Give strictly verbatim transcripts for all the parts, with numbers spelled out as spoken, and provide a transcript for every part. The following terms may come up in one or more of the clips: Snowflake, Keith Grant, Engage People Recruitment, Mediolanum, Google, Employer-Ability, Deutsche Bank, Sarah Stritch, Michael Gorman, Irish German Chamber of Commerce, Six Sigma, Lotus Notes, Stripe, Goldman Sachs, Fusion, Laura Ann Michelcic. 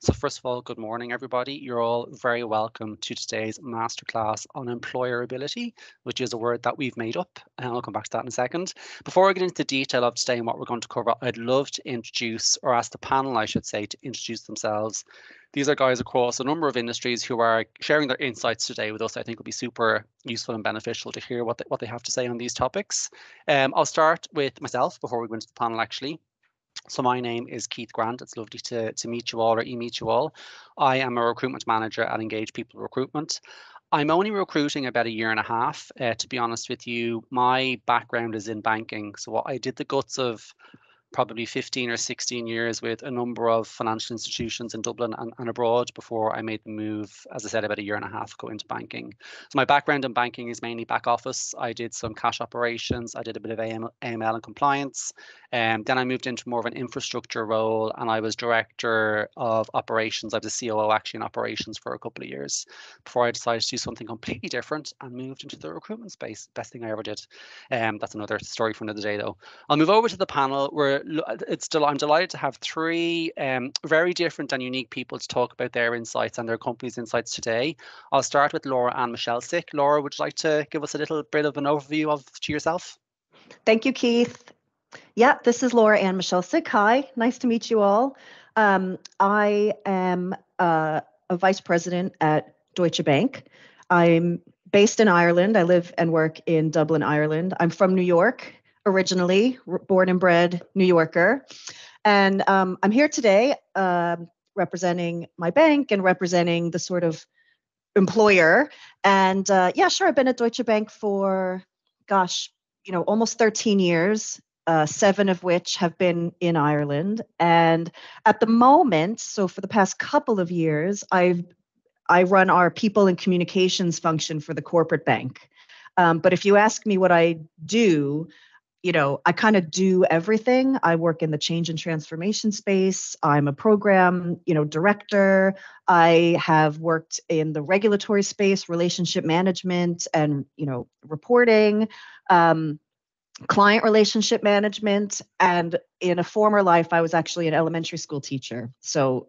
So first of all, good morning, everybody. You're all very welcome to today's masterclass on employer-ability, which is a word that we've made up, and I'll come back to that in a second. Before I get into the detail of today and what we're going to cover, I'd love to introduce, or ask the panel, I should say, to introduce themselves. These are guys across a number of industries who are sharing their insights today with us. I think will be super useful and beneficial to hear what they, what they have to say on these topics. Um, I'll start with myself before we go into the panel, actually. So my name is Keith Grant. It's lovely to, to meet you all, or e-meet you all. I am a recruitment manager at Engage People Recruitment. I'm only recruiting about a year and a half, uh, to be honest with you. My background is in banking, so what I did the guts of probably fifteen or sixteen years with a number of financial institutions in Dublin and, and abroad before I made the move, as I said, about a year and a half ago into banking. So my background in banking is mainly back office. I did some cash operations. I did a bit of A M L and compliance. Um, then I moved into more of an infrastructure role, and I was director of operations. I was a C O O actually in operations for a couple of years before I decided to do something completely different and moved into the recruitment space. Best thing I ever did. Um, that's another story for another day, though. I'll move over to the panel where It's del- I'm delighted to have three um, very different and unique people to talk about their insights and their company's insights today. I'll start with Laura Ann Michelcic. Laura, would you like to give us a little bit of an overview of to yourself? Thank you, Keith. Yeah, this is Laura Ann Michelcic. Hi, nice to meet you all. Um, I am uh, a vice president at Deutsche Bank. I'm based in Ireland. I live and work in Dublin, Ireland. I'm from New York. Originally born and bred New Yorker. And um, I'm here today uh, representing my bank and representing the sort of employer. And uh, yeah, sure, I've been at Deutsche Bank for, gosh, you know, almost thirteen years, uh, seven of which have been in Ireland. And at the moment, so for the past couple of years, I've I run our people and communications function for the corporate bank. Um, but if you ask me what I do, you know, I kind of do everything. I work in the change and transformation space. I'm a program, you know, director. I have worked in the regulatory space, relationship management, and, you know, reporting, um, client relationship management. And in a former life, I was actually an elementary school teacher. So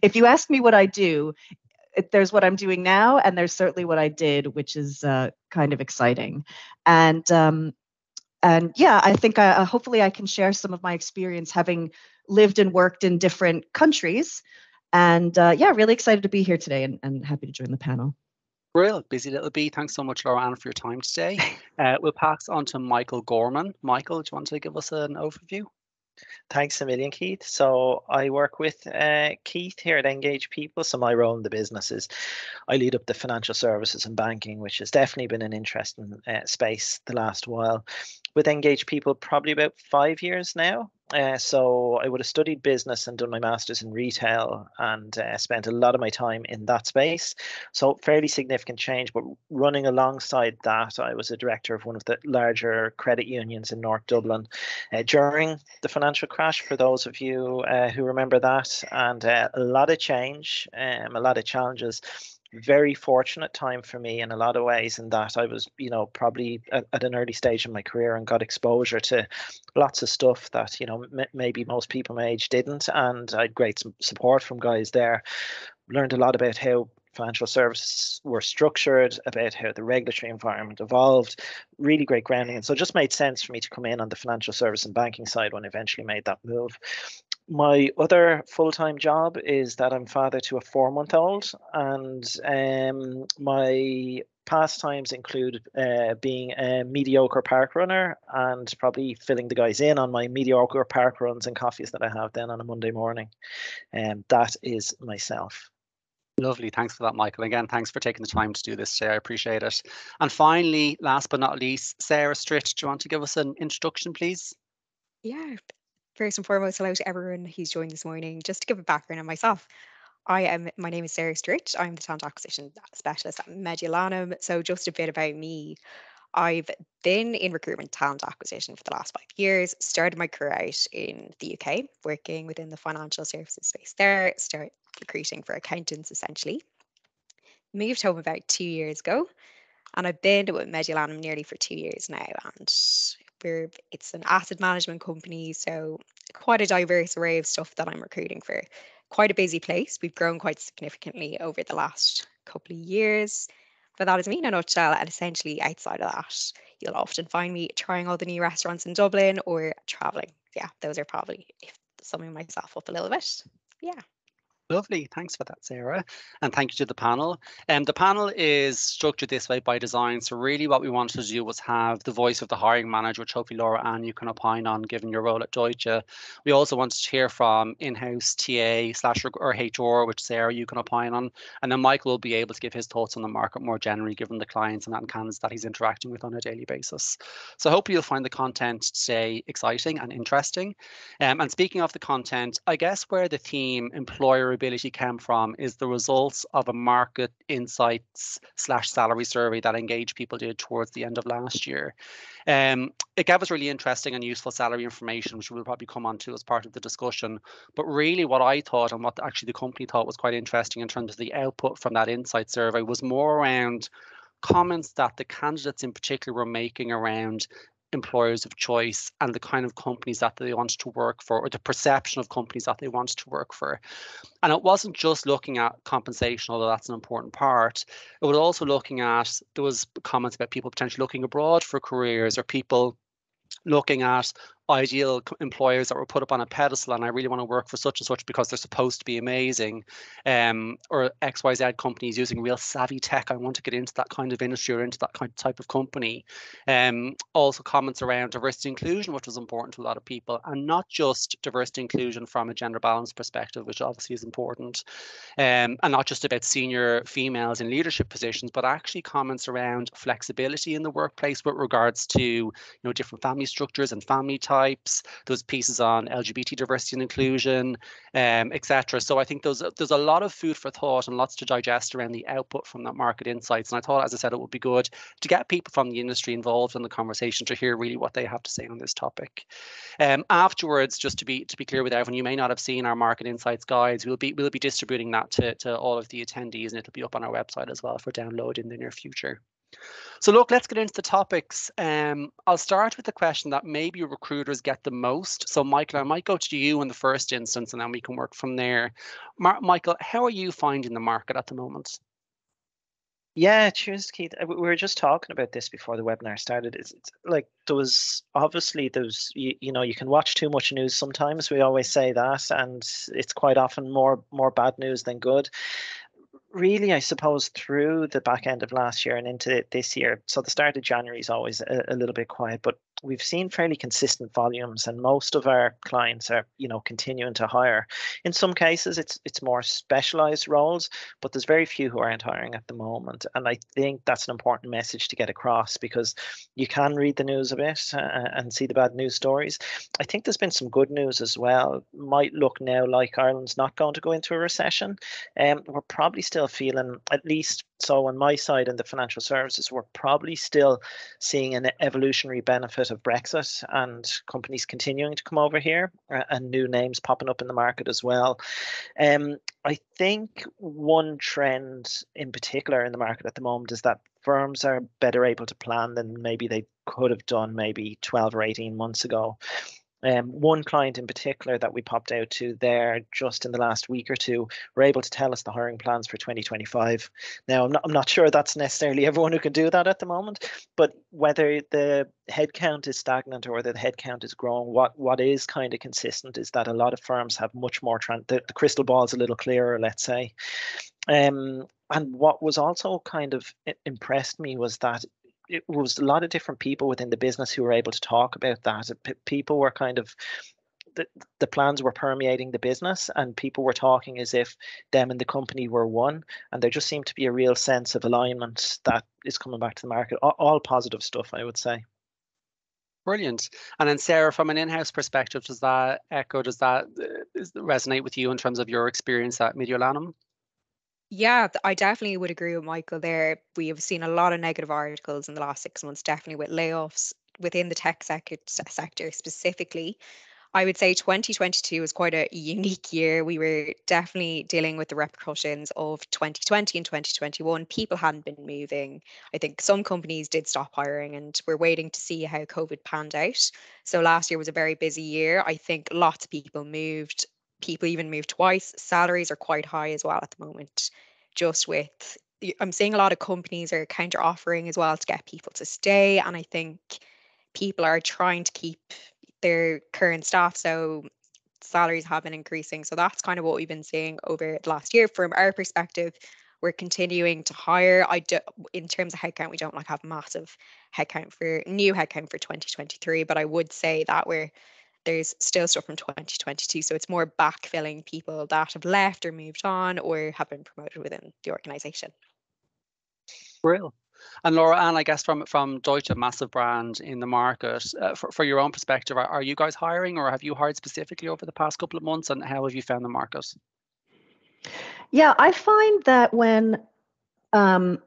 if you ask me what I do, there's what I'm doing now, and there's certainly what I did, which is uh, kind of exciting. And, um, And yeah, I think I, uh, hopefully I can share some of my experience having lived and worked in different countries. And uh, yeah, really excited to be here today and, and happy to join the panel. Brilliant, busy little bee. Thanks so much, Laura Ann, for your time today. Uh, we'll pass on to Michael Gorman. Michael, do you want to give us an overview? Thanks a million, Keith. So I work with uh, Keith here at Engage People. So my role in the business is I lead up the financial services and banking, which has definitely been an interesting uh, space the last while. With Engage People, probably about five years now. Uh, so I would have studied business and done my master's in retail and uh, spent a lot of my time in that space. So fairly significant change, but running alongside that, I was a director of one of the larger credit unions in North Dublin uh, during the financial crash, for those of you uh, who remember that, and uh, a lot of change, um, a lot of challenges. Very fortunate time for me in a lot of ways, in that I was, you know, probably at, at an early stage in my career and got exposure to lots of stuff that, you know, m- maybe most people my age didn't. And I had great support from guys there. Learned a lot about how financial services were structured, about how the regulatory environment evolved. Really great grounding. And so it just made sense for me to come in on the financial service and banking side when I eventually made that move. My other full-time job is that I'm father to a four-month-old, and um, my pastimes include uh, being a mediocre park runner and probably filling the guys in on my mediocre park runs and coffees that I have then on a Monday morning. And um, that is myself. Lovely. Thanks for that, Michael. Again, thanks for taking the time to do this today. I appreciate it. And finally, last but not least, Sarah Stritch, do you want to give us an introduction, please? Yeah. First and foremost, hello to everyone who's joined this morning. Just to give a background on myself, I am. My name is Sarah Stritch. I'm the talent acquisition specialist at Mediolanum. So just a bit about me. I've been in recruitment talent acquisition for the last five years, started my career out in the U K, working within the financial services space there, started recruiting for accountants essentially. Moved home about two years ago, and I've been with Mediolanum nearly for two years now. And We're, it's an asset management company, so quite a diverse array of stuff that I'm recruiting for. quite a busy place. We've grown quite significantly over the last couple of years. But that is me in a nutshell. And essentially outside of that, you'll often find me trying all the new restaurants in Dublin or traveling. Yeah, those are probably summing myself up a little bit. Yeah. Lovely. Thanks for that, Sarah. And thank you to the panel. Um, the panel is structured this way by design. So really what we wanted to do was have the voice of the hiring manager, which hopefully Laura Ann, you can opine on given your role at Deutsche. We also wanted to hear from in-house T A slash or H R, which Sarah, you can opine on. And then Michael will be able to give his thoughts on the market more generally, given the clients and, and candidates that he's interacting with on a daily basis. So hopefully you'll find the content today exciting and interesting. Um, and speaking of the content, I guess where the theme employer Ability came from is the results of a market insights slash salary survey that Engage People did towards the end of last year. Um, it gave us really interesting and useful salary information, which we'll probably come on to as part of the discussion. But really what I thought and what actually the company thought was quite interesting in terms of the output from that insight survey was more around comments that the candidates in particular were making around employers of choice and the kind of companies that they want to work for, or the perception of companies that they want to work for. And it wasn't just looking at compensation, although that's an important part. It was also looking at, there was comments about people potentially looking abroad for careers, or people looking at ideal employers that were put up on a pedestal, and I really want to work for such and such because they're supposed to be amazing, um, or X Y Z companies using real savvy tech. I want to get into that kind of industry or into that kind of type of company. Um, also comments around diversity inclusion, which was important to a lot of people, and not just diversity inclusion from a gender balance perspective, which obviously is important, um, and not just about senior females in leadership positions, but actually comments around flexibility in the workplace with regards to you know different family structures and family types. Types, those pieces on L G B T diversity and inclusion, um, et cetera. So I think there's there's a lot of food for thought and lots to digest around the output from that market insights. And I thought, as I said, it would be good to get people from the industry involved in the conversation to hear really what they have to say on this topic. Um, afterwards, just to be to be clear with everyone, you may not have seen our market insights guides. We'll be we'll be distributing that to to all of the attendees, and it'll be up on our website as well for download in the near future. So look, let's get into the topics. Um, I'll start with the question that maybe recruiters get the most. So Michael, I might go to you in the first instance and then we can work from there. Mar Michael, how are you finding the market at the moment? Yeah, cheers, Keith. We were just talking about this before the webinar started. It's, it's like there was obviously those, you, you know, you can watch too much news sometimes. We always say that, and it's quite often more more bad news than good. Really, I suppose through the back end of last year and into this year, so the start of January is always a, a little bit quiet, but we've seen fairly consistent volumes, and most of our clients are, you know, continuing to hire. In some cases, it's it's more specialized roles, but there's very few who aren't hiring at the moment. And I think that's an important message to get across, because you can read the news a bit uh, and see the bad news stories. I think there's been some good news as well. Might look now like Ireland's not going to go into a recession. Um, we're probably still feeling, at least so on my side in the financial services, we're probably still seeing an evolutionary benefit of Brexit and companies continuing to come over here uh, and new names popping up in the market as well. Um, I think one trend in particular in the market at the moment is that firms are better able to plan than maybe they could have done maybe twelve or eighteen months ago. Um, one client in particular that we popped out to there just in the last week or two were able to tell us the hiring plans for twenty twenty-five. Now, I'm not, I'm not sure that's necessarily everyone who can do that at the moment, but whether the headcount is stagnant or whether the headcount is growing, what, what is kind of consistent is that a lot of firms have much more, tran the, the crystal ball's a little clearer, let's say. Um, and what was also kind of impressed me was that it was a lot of different people within the business who were able to talk about that. People were kind of, the, the plans were permeating the business, and people were talking as if them and the company were one. And there just seemed to be a real sense of alignment that is coming back to the market. All, all positive stuff, I would say. Brilliant. And then Sarah, from an in-house perspective, does that echo, does that does resonate with you in terms of your experience at Mediolanum? Yeah, I definitely would agree with Michael there. We have seen a lot of negative articles in the last six months, definitely with layoffs within the tech sector, sector specifically. I would say twenty twenty-two was quite a unique year. We were definitely dealing with the repercussions of twenty twenty and twenty twenty-one. People hadn't been moving. I think some companies did stop hiring, and we're waiting to see how COVID panned out. So last year was a very busy year. I think lots of people moved. people even move twice. Salaries are quite high as well at the moment. Just with, I'm seeing a lot of companies are counter offering as well to get people to stay. And I think people are trying to keep their current staff. So salaries have been increasing. So that's kind of what we've been seeing over the last year. From our perspective, we're continuing to hire. I do, in terms of headcount, we don't like have massive headcount for new headcount for twenty twenty-three, but I would say that we're there's still stuff from twenty twenty-two. So it's more backfilling people that have left or moved on or have been promoted within the organisation. Real. And Laura Ann, I guess from, from Deutsche, massive brand in the market, uh, for, for your own perspective, are, are you guys hiring or have you hired specifically over the past couple of months, and how have you found the market? Yeah, I find that when, um,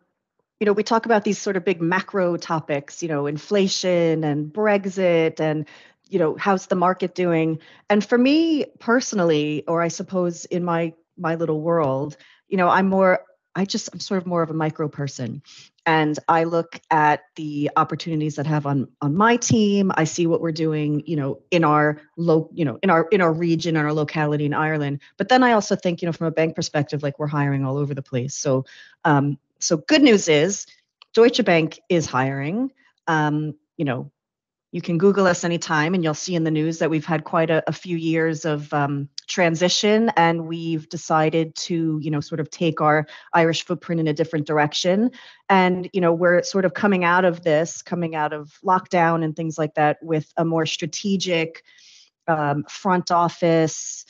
you know, we talk about these sort of big macro topics, you know, inflation and Brexit and, you know, how's the market doing? And for me personally, or I suppose in my my little world, you know, I'm more, I just, I'm sort of more of a micro person. And I look at the opportunities that I have on, on my team. I see what we're doing, you know, in our low, you know, in our in our region, in our locality in Ireland. But then I also think, you know, from a bank perspective, like we're hiring all over the place. So, um, so good news is Deutsche Bank is hiring. Um, you know, you can Google us anytime, and you'll see in the news that we've had quite a, a few years of um, transition, and we've decided to, you know, sort of take our Irish footprint in a different direction. And, you know, we're sort of coming out of this, coming out of lockdown and things like that, with a more strategic um, front office,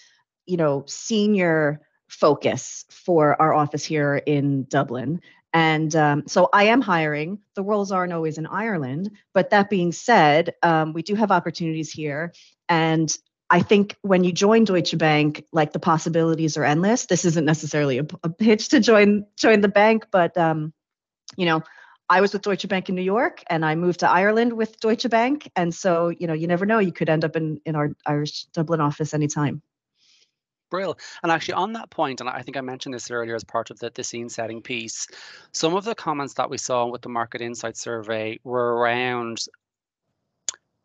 you know, senior focus for our office here in Dublin. And um, so I am hiring. The roles aren't always in Ireland. But that being said, um, we do have opportunities here. And I think when you join Deutsche Bank, like the possibilities are endless. This isn't necessarily a, a pitch to join join the bank. But, um, you know, I was with Deutsche Bank in New York and I moved to Ireland with Deutsche Bank. And so, you know, you never know. You could end up in, in our Irish Dublin office anytime. Brill. And actually on that point, and I think I mentioned this earlier as part of the, the scene setting piece, some of the comments that we saw with the Market Insight survey were around,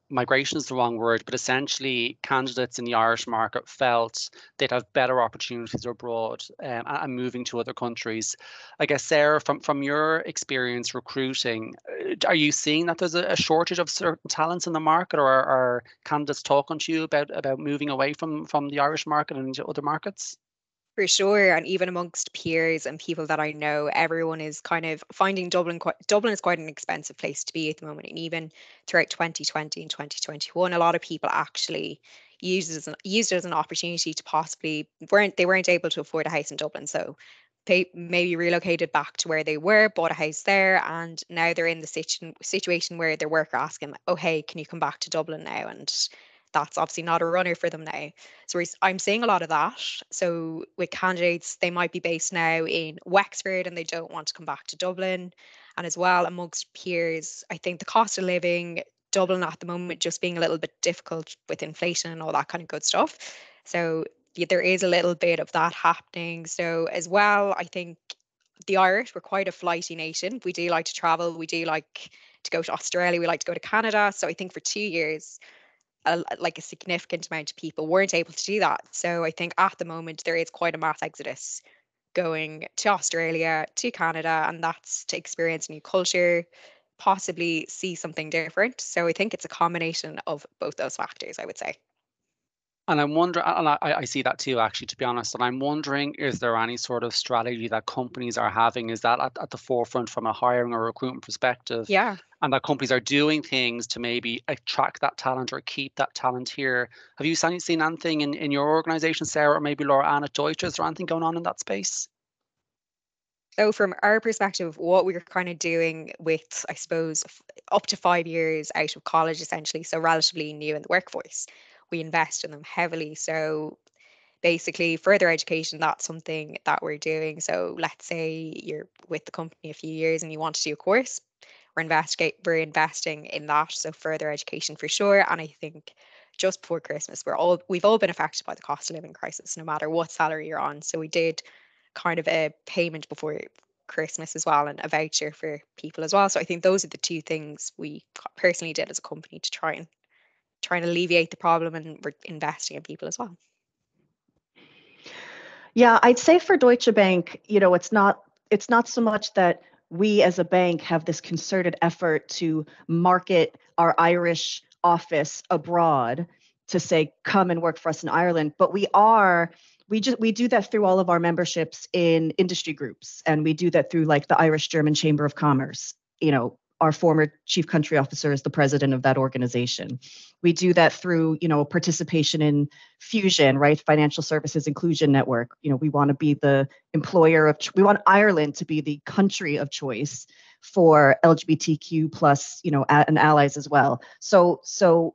migration is the wrong word, but essentially candidates in the Irish market felt they'd have better opportunities abroad um, and moving to other countries. I guess, Sarah, from, from your experience recruiting, are you seeing that there's a, a shortage of certain talents in the market, or are, are candidates talking to you about, about moving away from, from the Irish market and into other markets? For sure. And even amongst peers and people that I know, everyone is kind of finding Dublin. Quite, Dublin is quite an expensive place to be at the moment. And even throughout twenty twenty and twenty twenty-one, a lot of people actually used it as an, used it as an opportunity to possibly weren't they weren't able to afford a house in Dublin. So they maybe relocated back to where they were, bought a house there. And now they're in the situ- situation where their worker asking, oh, hey, can you come back to Dublin now? And that's obviously not a runner for them now. So I'm seeing a lot of that. So with candidates, they might be based now in Wexford and they don't want to come back to Dublin. And as well, amongst peers, I think the cost of living, Dublin at the moment just being a little bit difficult with inflation and all that kind of good stuff. So there is a little bit of that happening. So as well, I think the Irish, we're quite a flighty nation. We do like to travel. We do like to go to Australia. We like to go to Canada. So I think for two years, A, like a significant amount of people weren't able to do that. So I think at the moment there is quite a mass exodus going to Australia, to Canada, and that's to experience new culture, possibly see something different. So I think it's a combination of both those factors, I would say. And I'm wondering, and I, I see that too, actually, to be honest, and I'm wondering, is there any sort of strategy that companies are having? Is that at, at the forefront from a hiring or recruitment perspective? Yeah. And that companies are doing things to maybe attract that talent or keep that talent here. Have you seen, seen anything in, in your organisation, Sarah, or maybe Laura Ann at Deutsche? Is there anything going on in that space? So from our perspective, what we're kind of doing with, I suppose, up to five years out of college, essentially, so relatively new in the workforce, we invest in them heavily. So basically further education, that's something that we're doing. So let's say you're with the company a few years and you want to do a course, we're, investigate, we're investing in that. So further education for sure. And I think just before Christmas, we're all, we've all been affected by the cost of living crisis, no matter what salary you're on. So we did kind of a payment before Christmas as well, and a voucher for people as well. So I think those are the two things we personally did as a company to try and trying to alleviate the problem, and we're investing in people as well. Yeah, I'd say for Deutsche Bank, you know, it's not it's not so much that we as a bank have this concerted effort to market our Irish office abroad to say, come and work for us in Ireland, but we are we just we do that through all of our memberships in industry groups, and we do that through like the Irish German Chamber of Commerce. You know, our former chief country officer is the president of that organization. We do that through, you know, participation in Fusion, right? Financial Services Inclusion Network. You know, we want to be the employer of, we want Ireland to be the country of choice for L G B T Q plus, you know, and allies as well. So, so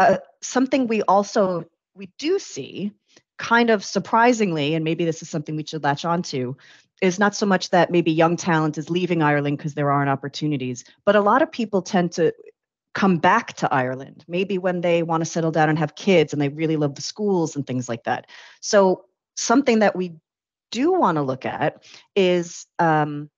uh, something we also, we do see kind of surprisingly, and maybe this is something we should latch onto, is not so much that maybe young talent is leaving Ireland because there aren't opportunities, but a lot of people tend to come back to Ireland, maybe when they want to settle down and have kids and they really love the schools and things like that. So something that we do want to look at is, um,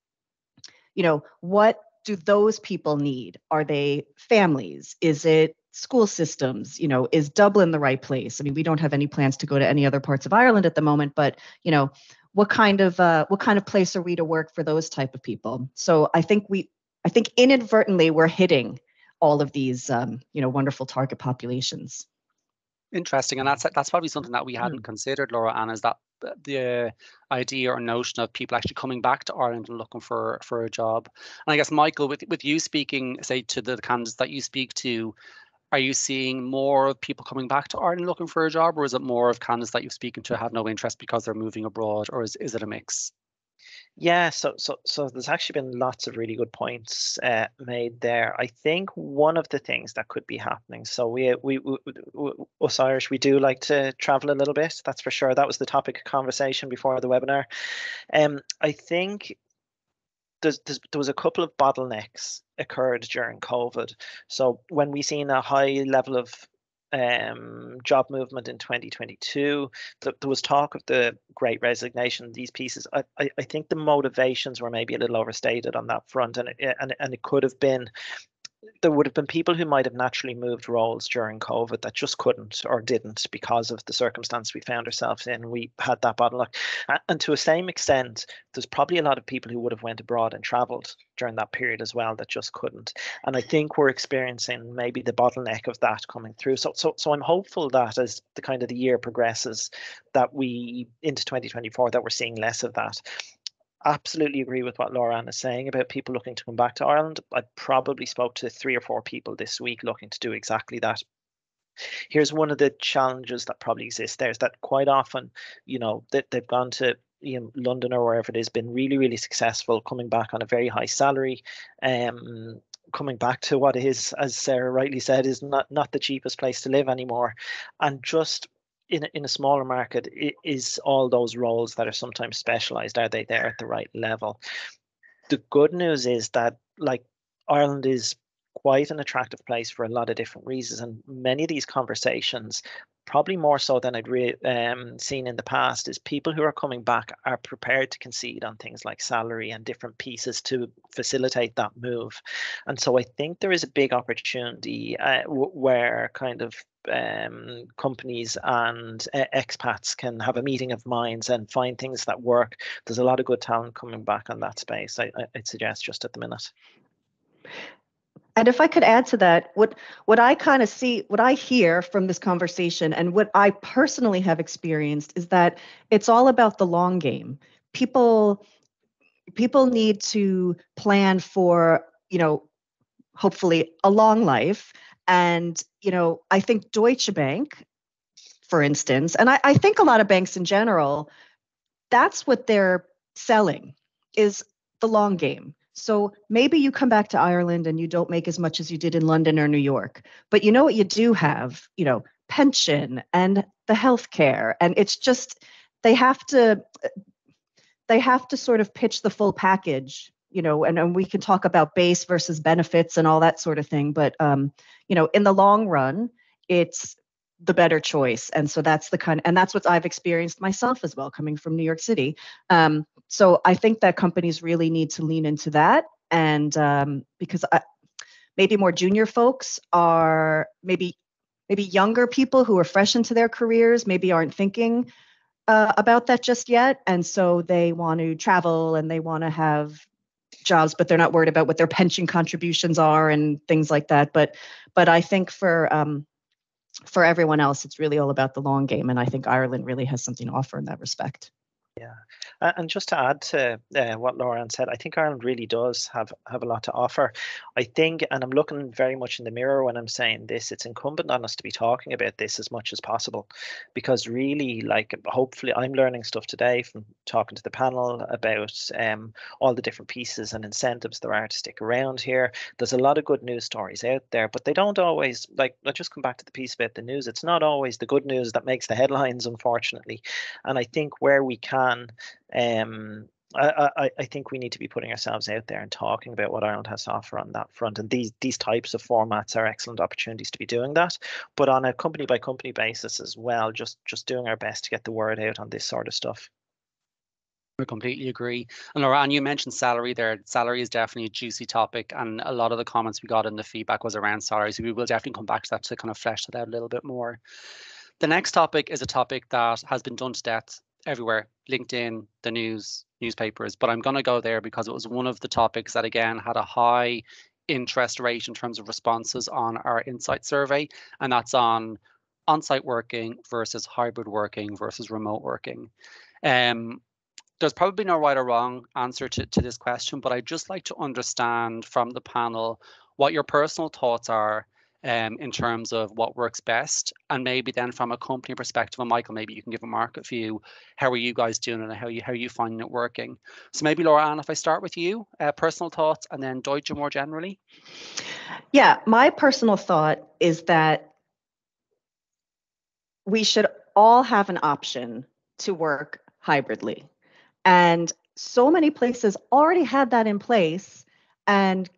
you know, what do those people need? Are they families? Is it school systems? You know, is Dublin the right place? I mean, we don't have any plans to go to any other parts of Ireland at the moment, but, you know, What kind of uh, what kind of place are we to work for those type of people? So I think we, I think inadvertently we're hitting all of these, um, you know, wonderful target populations. Interesting, and that's that's probably something that we hadn't mm. considered, Laura Ann, is that the idea or notion of people actually coming back to Ireland and looking for for a job. And I guess, Michael, with with you speaking, say, to the candidates that you speak to, are you seeing more of people coming back to Ireland looking for a job, or is it more of candidates that you're speaking to have no interest because they're moving abroad, or is, is it a mix? Yeah, so so so there's actually been lots of really good points uh, made there. I think one of the things that could be happening. So we we, we we us Irish, we do like to travel a little bit. That's for sure. That was the topic of conversation before the webinar. Um, I think there's, there's, there was a couple of bottlenecks occurred during COVID. So when we seen a high level of um, job movement in twenty twenty-two, th there was talk of the Great Resignation. These pieces, I, I, I think the motivations were maybe a little overstated on that front, and it, and and it could have been. There would have been people who might have naturally moved roles during COVID that just couldn't or didn't because of the circumstance we found ourselves in. We had that bottleneck. And to a same extent, there's probably a lot of people who would have went abroad and travelled during that period as well that just couldn't. And I think we're experiencing maybe the bottleneck of that coming through. So so so I'm hopeful that as the kind of the year progresses, that we into twenty twenty-four, that we're seeing less of that. Absolutely agree with what Laura Ann is saying about people looking to come back to Ireland. I probably spoke to three or four people this week looking to do exactly that. Here's one of the challenges that probably exists there is that quite often, you know, that they've gone to, you know, London or wherever it is, been really, really successful, coming back on a very high salary, um, coming back to what is, as Sarah rightly said, is not, not the cheapest place to live anymore. And just In a, in a smaller market, it is all those roles that are sometimes specialized, are they there at the right level? The good news is that, like, Ireland is quite an attractive place for a lot of different reasons, and many of these conversations, probably more so than I'd re um, seen in the past, is people who are coming back are prepared to concede on things like salary and different pieces to facilitate that move. And so I think there is a big opportunity uh, w where kind of um, companies and uh, expats can have a meeting of minds and find things that work. There's a lot of good talent coming back on that space, I, I'd suggest, just at the minute. And if I could add to that, what what I kind of see, what I hear from this conversation and what I personally have experienced is that it's all about the long game. People people need to plan for, you know, hopefully a long life. And, you know, I think Deutsche Bank, for instance, and I, I think a lot of banks in general, that's what they're selling, is the long game. So maybe you come back to Ireland and you don't make as much as you did in London or New York, but you know what you do have, you know, pension and the healthcare, and it's just, they have to, they have to sort of pitch the full package, you know, and, and we can talk about base versus benefits and all that sort of thing. But, um, you know, in the long run, it's the better choice. And so that's the kind, and that's what I've experienced myself as well, coming from New York City. Um, so I think that companies really need to lean into that. And um, because I, maybe more junior folks are maybe, maybe younger people who are fresh into their careers, maybe aren't thinking uh, about that just yet. And so they want to travel and they want to have jobs, but they're not worried about what their pension contributions are and things like that. But but I think for um, for everyone else, it's really all about the long game. And I think Ireland really has something to offer in that respect. Yeah. And just to add to uh, what Laura Ann said, I think Ireland really does have, have a lot to offer. I think, and I'm looking very much in the mirror when I'm saying this, it's incumbent on us to be talking about this as much as possible, because really, like, hopefully I'm learning stuff today from talking to the panel about um, all the different pieces and incentives there are to stick around here. There's a lot of good news stories out there, but they don't always, like, I just come back to the piece about the news. It's not always the good news that makes the headlines, unfortunately. And I think where we can, Um, I, I, I think we need to be putting ourselves out there and talking about what Ireland has to offer on that front. And these these types of formats are excellent opportunities to be doing that. But on a company by company basis as well, just just doing our best to get the word out on this sort of stuff. I completely agree. And Laura Ann, you mentioned salary there. Salary is definitely a juicy topic, and a lot of the comments we got in the feedback was around salary. So we will definitely come back to that to kind of flesh that out a little bit more. The next topic is a topic that has been done to death everywhere, LinkedIn, the news, newspapers, but I'm going to go there because it was one of the topics that again had a high interest rate in terms of responses on our insight survey, and that's on on-site working versus hybrid working versus remote working. Um, there's probably no right or wrong answer to, to this question, but I'd just like to understand from the panel what your personal thoughts are Um, in terms of what works best, and maybe then from a company perspective, and Michael, maybe you can give a market view. How are you guys doing, and how you how are you finding it working? So maybe Laura Ann, if I start with you, uh, personal thoughts, and then Deutsche more generally. Yeah, my personal thought is that we should all have an option to work hybridly, and so many places already had that in place, and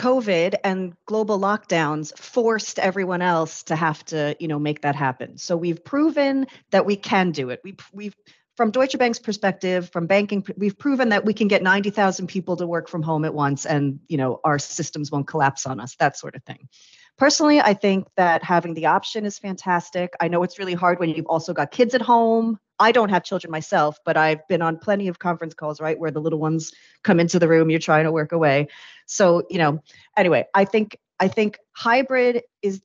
COVID and global lockdowns forced everyone else to have to, you know, make that happen. So we've proven that we can do it. We, we've, from Deutsche Bank's perspective, from banking, we've proven that we can get ninety thousand people to work from home at once, and, you know, our systems won't collapse on us, that sort of thing. Personally, I think that having the option is fantastic. I know it's really hard when you've also got kids at home. I don't have children myself, but I've been on plenty of conference calls, right, where the little ones come into the room, you're trying to work away. So, you know, anyway, I think I think hybrid is,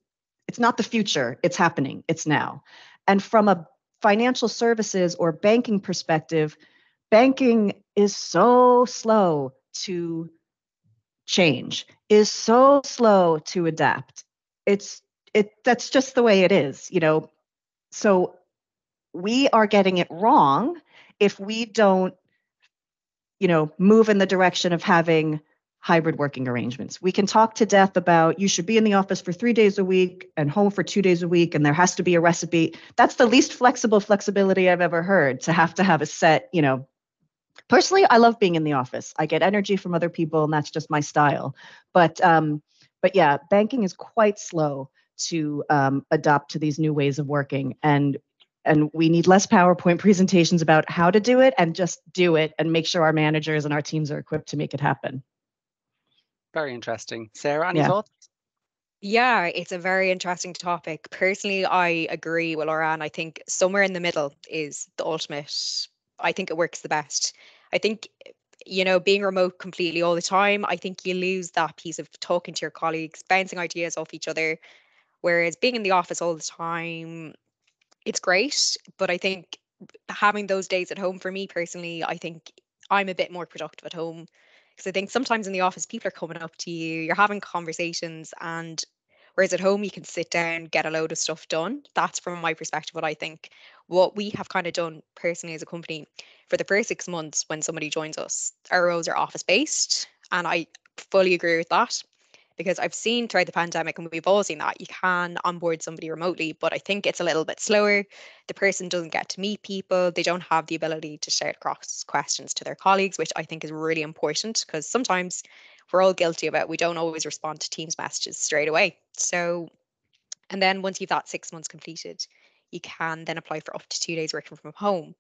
it's not the future, it's happening, it's now. And from a financial services or banking perspective, banking is so slow to change, is so slow to adapt. It's it that's just the way it is, you know. So we are getting it wrong if we don't, you know, move in the direction of having hybrid working arrangements. We can talk to death about you should be in the office for three days a week and home for two days a week, and there has to be a recipe. That's the least flexible flexibility I've ever heard, to have to have a set, you know. Personally, I love being in the office. I get energy from other people, and that's just my style. But, um, but yeah, banking is quite slow to um, adopt to these new ways of working. And And we need less PowerPoint presentations about how to do it, and just do it, and make sure our managers and our teams are equipped to make it happen. Very interesting. Sarah, any yeah. thoughts? Yeah, it's a very interesting topic. Personally, I agree with Laura Ann. I think somewhere in the middle is the ultimate. I think it works the best. I think, you know, being remote completely all the time, I think you lose that piece of talking to your colleagues, bouncing ideas off each other. Whereas being in the office all the time, it's great, but I think having those days at home, for me personally, I think I'm a bit more productive at home, because I think sometimes in the office, people are coming up to you, you're having conversations, and whereas at home, you can sit down, get a load of stuff done. That's from my perspective what I think. What we have kind of done personally as a company, for the first six months when somebody joins us, our roles are office-based, and I fully agree with that, because I've seen throughout the pandemic, and we've all seen that, you can onboard somebody remotely, but I think it's a little bit slower. The person doesn't get to meet people. They don't have the ability to shout across questions to their colleagues, which I think is really important, because sometimes we're all guilty about, we don't always respond to Teams messages straight away. So, and then once you've that six months completed, you can then apply for up to two days working from home.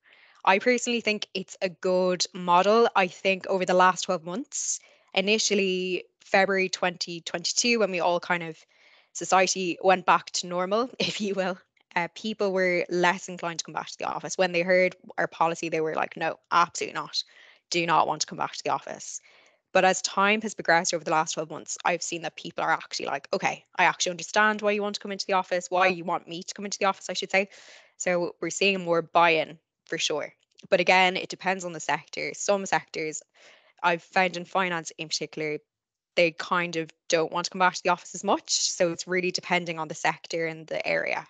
I personally think it's a good model. I think over the last twelve months, initially, February twenty twenty-two, when we all kind of, society went back to normal, if you will, uh, people were less inclined to come back to the office. When they heard our policy, they were like, no, absolutely not. Do not want to come back to the office. But as time has progressed over the last twelve months, I've seen that people are actually like, okay, I actually understand why you want to come into the office, why you want me to come into the office, I should say. So we're seeing more buy-in for sure. But again, it depends on the sector. Some sectors I've found in finance in particular, they kind of don't want to come back to the office as much. So it's really depending on the sector and the area.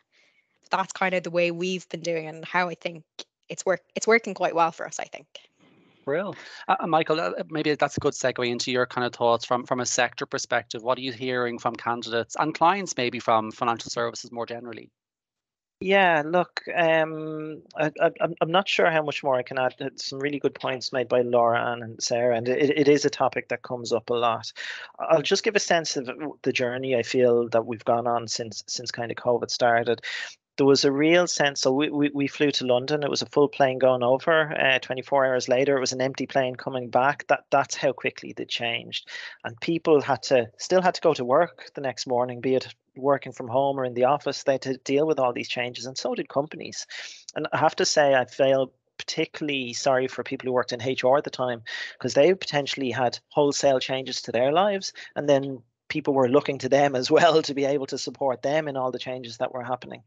But that's kind of the way we've been doing and how I think it's work. It's working quite well for us, I think. Real. Uh, Michael, uh, maybe that's a good segue into your kind of thoughts from, from a sector perspective. What are you hearing from candidates and clients, maybe from financial services more generally? Yeah, look, um, I, I, I'm not sure how much more I can add. Some really good points made by Laura Ann and Sarah, and it, it is a topic that comes up a lot. I'll just give a sense of the journey I feel that we've gone on since since kind of COVID started. There was a real sense, so we, we, we flew to London, it was a full plane going over, uh, twenty-four hours later, it was an empty plane coming back. That That's how quickly they changed. And people had to still had to go to work the next morning, be it working from home or in the office. They had to deal with all these changes, and so did companies. And I have to say, I feel particularly sorry for people who worked in H R at the time, because they potentially had wholesale changes to their lives, and then people were looking to them as well to be able to support them in all the changes that were happening.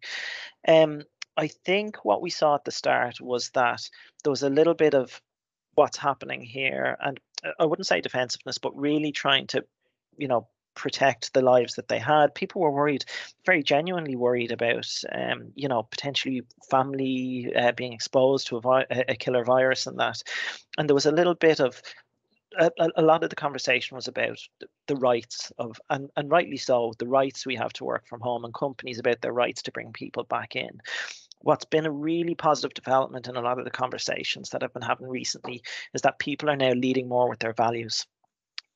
Um, I think what we saw at the start was that there was a little bit of what's happening here, and I wouldn't say defensiveness, but really trying to, you know, protect the lives that they had. People were worried, very genuinely worried about, um, you know, potentially family uh, being exposed to a, vi a killer virus and that. And there was a little bit of A, a lot of the conversation was about the rights of, and, and rightly so, the rights we have to work from home, and companies about their rights to bring people back in. What's been a really positive development in a lot of the conversations that have been happening recently is that people are now leading more with their values.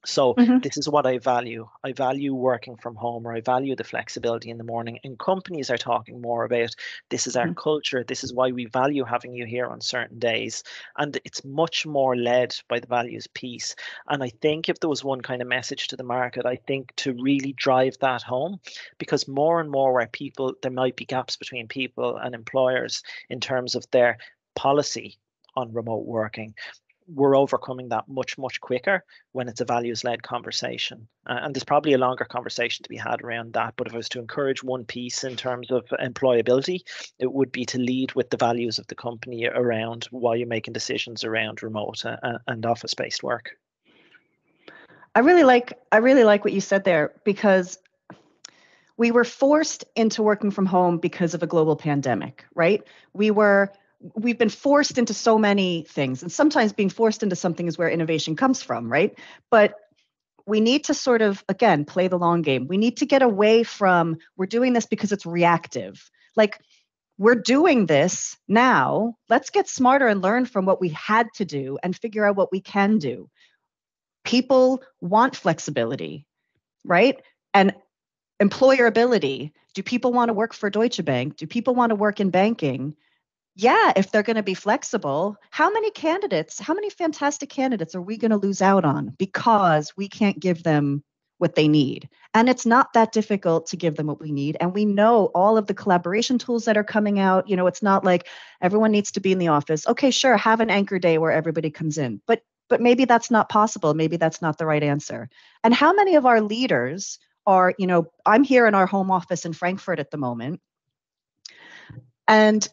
So mm-hmm. This is what I value. I value working from home, or I value the flexibility in the morning. And companies are talking more about, this is our mm-hmm. culture. This is why we value having you here on certain days. And it's much more led by the values piece. And I think if there was one kind of message to the market, I think to really drive that home, because more and more where people, there might be gaps between people and employers in terms of their policy on remote working. We're overcoming that much, much quicker when it's a values-led conversation. Uh, and there's probably a longer conversation to be had around that. But if I was to encourage one piece in terms of employability, it would be to lead with the values of the company around why you're making decisions around remote uh, and office-based work. I really like I really like what you said there, because we were forced into working from home because of a global pandemic, right? We were... We've been forced into so many things, and sometimes being forced into something is where innovation comes from, right? But we need to sort of, again, play the long game. We need to get away from, we're doing this because it's reactive. Like, we're doing this now. Let's get smarter and learn from what we had to do and figure out what we can do. People want flexibility, right? And employer-ability. Do people want to work for Deutsche Bank? Do people want to work in banking? Yeah, if they're going to be flexible, how many candidates, how many fantastic candidates are we going to lose out on because we can't give them what they need? And it's not that difficult to give them what we need. And we know all of the collaboration tools that are coming out. You know, it's not like everyone needs to be in the office. Okay, sure, have an anchor day where everybody comes in. But but maybe that's not possible. Maybe that's not the right answer. And how many of our leaders are, you know, I'm here in our home office in Frankfurt at the moment, and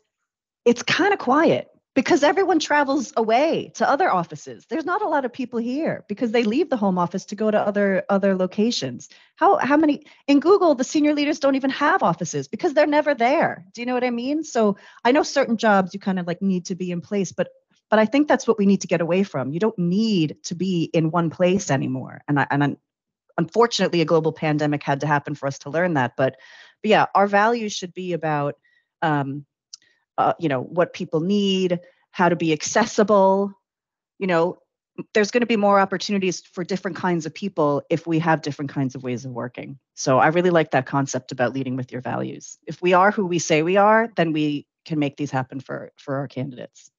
it's kind of quiet because everyone travels away to other offices. There's not a lot of people here because they leave the home office to go to other other locations. How how many in Google, the senior leaders don't even have offices because they're never there. Do you know what I mean? So I know certain jobs you kind of like need to be in place, but but I think that's what we need to get away from. You don't need to be in one place anymore. And I and I'm, unfortunately, a global pandemic had to happen for us to learn that. But, but yeah, our values should be about um, Uh, you know, what people need, how to be accessible. You know, there's going to be more opportunities for different kinds of people if we have different kinds of ways of working. So I really like that concept about leading with your values. If we are who we say we are, then we can make these happen for, for our candidates.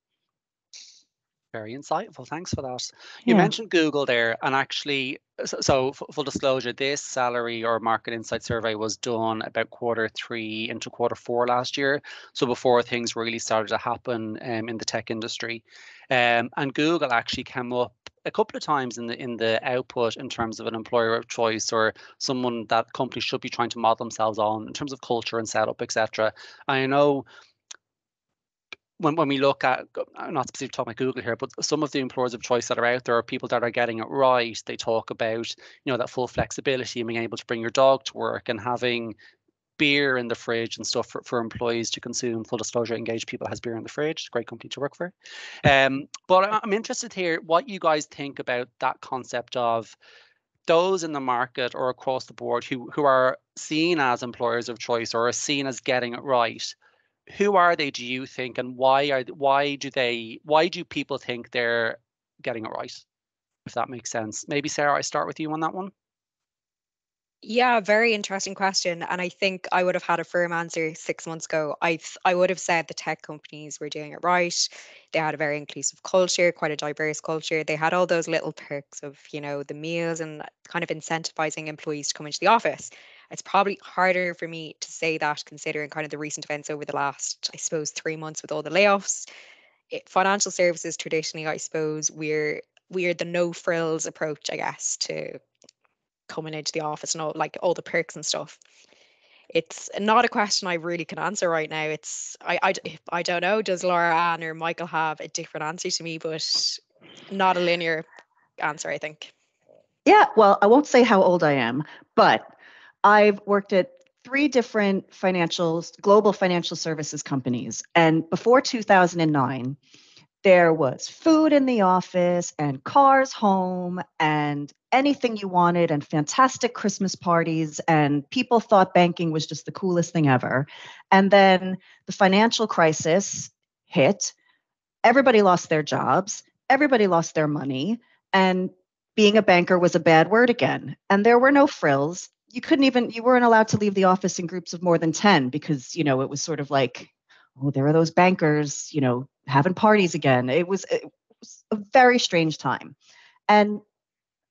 Very insightful. Thanks for that. You yeah. mentioned Google there, and actually, so, so full disclosure, this salary or market insight survey was done about quarter three into quarter four last year. So before things really started to happen um, in the tech industry, um, and Google actually came up a couple of times in the in the output in terms of an employer of choice or someone that companies should be trying to model themselves on in terms of culture and setup, et cetera. I know. When, when we look at, I'm not specifically talking about Google here, but some of the employers of choice that are out there are people that are getting it right. They talk about, you know, that full flexibility and being able to bring your dog to work and having beer in the fridge and stuff for, for employees to consume. Full disclosure, Engage People has beer in the fridge. It's a great company to work for. Um, but I'm interested to hear what you guys think about that concept of those in the market or across the board who, who are seen as employers of choice or are seen as getting it right. Who are they, do you think, and why are why do they why do people think they're getting it right? If that makes sense. Maybe Sarah, I start with you on that one. Yeah, very interesting question, and I think I would have had a firm answer six months ago. I I would have said the tech companies were doing it right. They had a very inclusive culture, quite a diverse culture. They had all those little perks of, you know, the meals and kind of incentivizing employees to come into the office. It's probably harder for me to say that considering kind of the recent events over the last, I suppose, three months with all the layoffs. It, financial services, traditionally, I suppose, we're we're the no-frills approach, I guess, to coming into the office and all, like all the perks and stuff. It's not a question I really can answer right now. It's I, I, I don't know, does Laura Ann or Michael have a different answer to me, but not a linear answer, I think. Yeah, well, I won't say how old I am, but I've worked at three different financial, global financial services companies. And before two thousand nine, there was food in the office and cars home and anything you wanted and fantastic Christmas parties. And people thought banking was just the coolest thing ever. And then the financial crisis hit. Everybody lost their jobs. Everybody lost their money. And being a banker was a bad word again. And there were no frills. You couldn't even, you weren't allowed to leave the office in groups of more than ten because, you know, it was sort of like, oh, there are those bankers, you know, having parties again. It was, it was a very strange time. And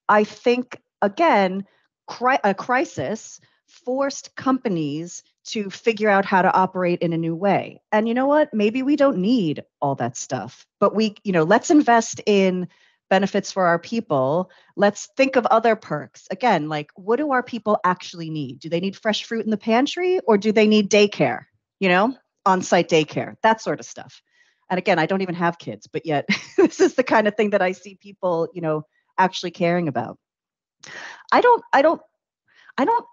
I think, again, cri- a crisis forced companies to figure out how to operate in a new way. And you know what? Maybe we don't need all that stuff, but we, you know, let's invest in benefits for our people. Let's think of other perks. Again, like, what do our people actually need? Do they need fresh fruit in the pantry, or do they need daycare? You know, on-site daycare, that sort of stuff. And again, I don't even have kids, but yet this is the kind of thing that I see people, you know, actually caring about. I don't, I don't, I don't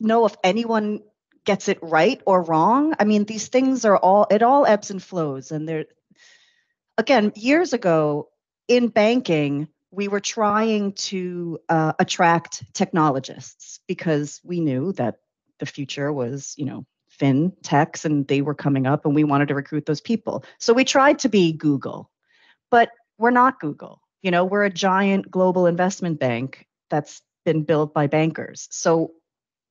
know if anyone gets it right or wrong. I mean, these things are all, it all ebbs and flows. And there, again, years ago, in banking, we were trying to uh, attract technologists because we knew that the future was, you know, fintechs, and they were coming up, and we wanted to recruit those people. So we tried to be Google, but we're not Google. You know, we're a giant global investment bank that's been built by bankers. So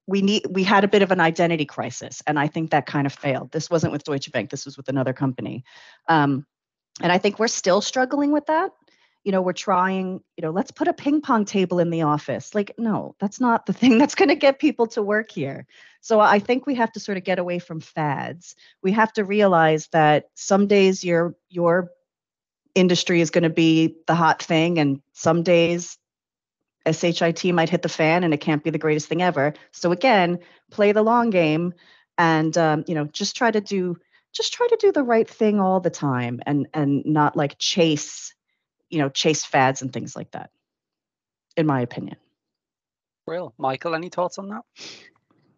we need, we had a bit of an identity crisis, and I think that kind of failed. This wasn't with Deutsche Bank. This was with another company, um, and I think we're still struggling with that. You know, we're trying, you know, let's put a ping pong table in the office. Like, no, that's not the thing that's going to get people to work here. So I think we have to sort of get away from fads. We have to realize that some days your your industry is going to be the hot thing, and some days S H I T might hit the fan and it can't be the greatest thing ever. So again, play the long game, and um, you know, just try to do just try to do the right thing all the time, and and not like chase. you know, chase fads and things like that, in my opinion. Real. Michael, any thoughts on that?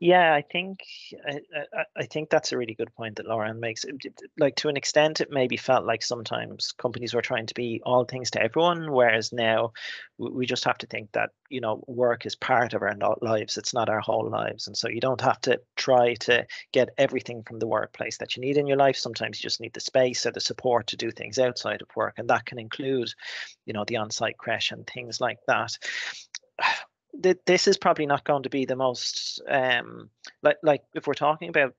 Yeah, I think I, I, I think that's a really good point that Laura Ann makes. Like, to an extent, it maybe felt like sometimes companies were trying to be all things to everyone, whereas now we just have to think that, you know, work is part of our lives. It's not our whole lives. And so you don't have to try to get everything from the workplace that you need in your life. Sometimes you just need the space or the support to do things outside of work. And that can include, you know, the on-site creche and things like that. This is probably not going to be the most um like like if we're talking about